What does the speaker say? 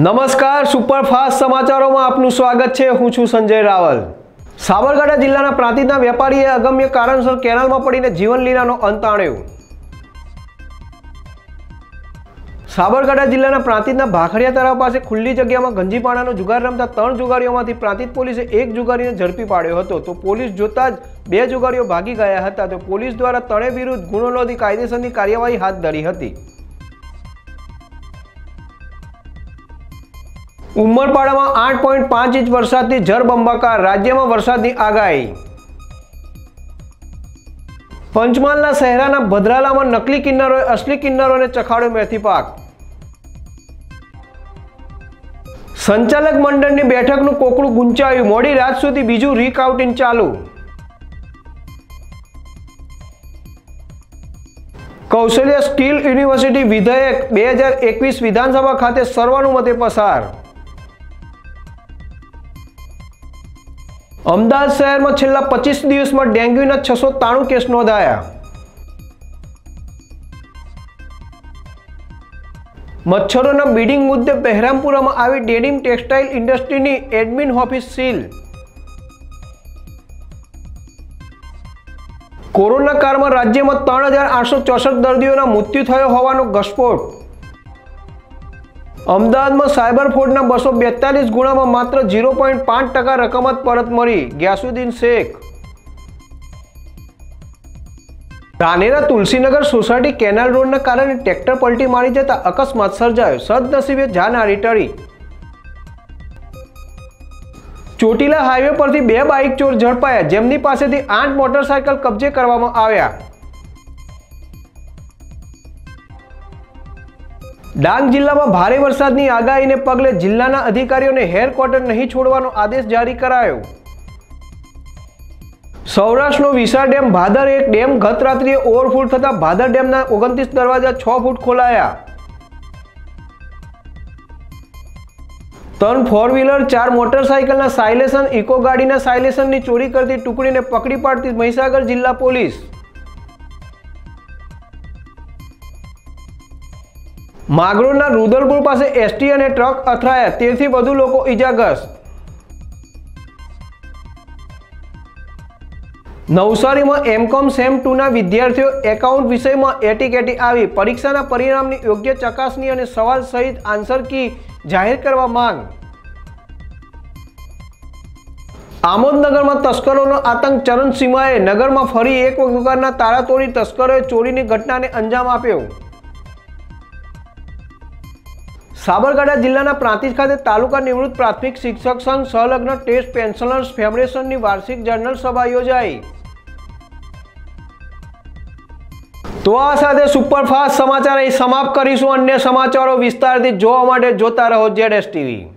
नमस्कार सुपरफास्ट समाचारों में आपनु स्वागत है। हूँ छू संजय रावल। साबरकांठा जिल्लाना प्रांतिजना व्यापारीए अगम्य कारणसर केनालमां पड़ीने जीवनलीलानो अंत आण्यो। साबरकांठा जिल्लाना प्रांतिजना भाखरिया तराव पासे खुल्ली जग्यामां गंजीपाणानो जुगार रमता त्रण जुगारीओमांथी प्रांतिज पोलीसे एक जुगारीने झड़पी पाड्यो हतो, तो पोलीस जोता ज बे जुगारीओ भागी गया हता, तो पोलीस द्वारा त्रणेय विरुद्ध गुनो नोंधी कायदेसरनी कार्यवाही हाथ धरी हती। उमरपाड़ा में 8.5 इंच वरसाद की जरबंबाकार, राज्य में वरसाद की आगाही। पंचमहालना शहराना भद्राला में नकली किन्नरों असली किन्नरों ने चखाड़ो मेथी पाक। संचालक मंडल की बैठक नु कोकड़ू गूंचायु, मोड़ी रात सुधी बीजू रिकाउंटिंग चालू। कौशल्या स्किल यूनिवर्सिटी विधेयक 2021 विधानसभा खाते सर्वानुमते पसार। अमदावाद शहर में छेल्ला 25 दिवस में डेंग्यूना 693 केस नोंधाया। मच्छरोना बीडिंग मुद्दे बहरामपुरा में आई डेनिम टेक्सटाइल इंडस्ट्री नी एडमिन ऑफिस सील। कोरोना काल में राज्य में 3864 दर्दियों मृत्यु थयो होवानो घसफोट। अमदावाद में साइबर फ्रॉडना 242 गुना में मात्र 0.5% रकम परत मरी। ग्यासुद्दीन शेख। रानेरा तुलसीनगर सोसायटी केनाल रोड ने कारण ट्रेक्टर पलटी मारी जता अकस्मात सर्जायो, सदनसीबे जानहानी टळी। चोटीला हाईवे पर बे बाइक चोर झड़पाया, जेमनी पासेथी 8 मोटरसाइकिल कब्जे करवामां आव्या। डांग जिला में भारी वरसाद की आगाही ने पगले जिल्लाना अधिकारीओं ने हेर क्वार्टर नहीं छोड़वानो आदेश जारी करायो। सौराष्ट्रनो विशाल डेम भादर एक डेम गत रात्रिए ओवरफुल थता भादर डेमना 29 दरवाजा 6 फूट खोलाया। 3 फोर व्हीलर 4 मोटरसाइकिलना साइलेसन इको गाड़ीना साइलेसन की चोरी करती टुकड़ी ने पकड़ी पाड़ती महीसागर जिला पोलीस। मागरोडना रुदलपुर पास एसटी और ट्रक अथराया, 13 વધુ લોકો इजाग्रस्त। नवसारी में एमकॉम सेम 2 विद्यार्थीओ एकाउंट विषय में एटीकेटी आई, परीक्षाना परिणाम की योग्य चकासणी और सवाल सहित आंसर की जाहिर करवा मांग। आमोदनगर में तस्करों आतंक, चरण सीमाए नगर में फरी एक वगरना तारातोड़ी तस्करों चोरी की घटना ने अंजाम आप्यो। साबरकांठा जिल्लाना प्रांतिज खाते तालुका निवृत्त प्राथमिक शिक्षक संघ संलग्न टेस्ट पेन्शनर्स फेडरेशन की वार्षिक जनरल सभा योजाई। तो आ साथे सुपरफास्ट समाचार समाप्त करीशुं। अन्य समाचारों विस्तारथी जोवा माटे जोता रहो ZSTV।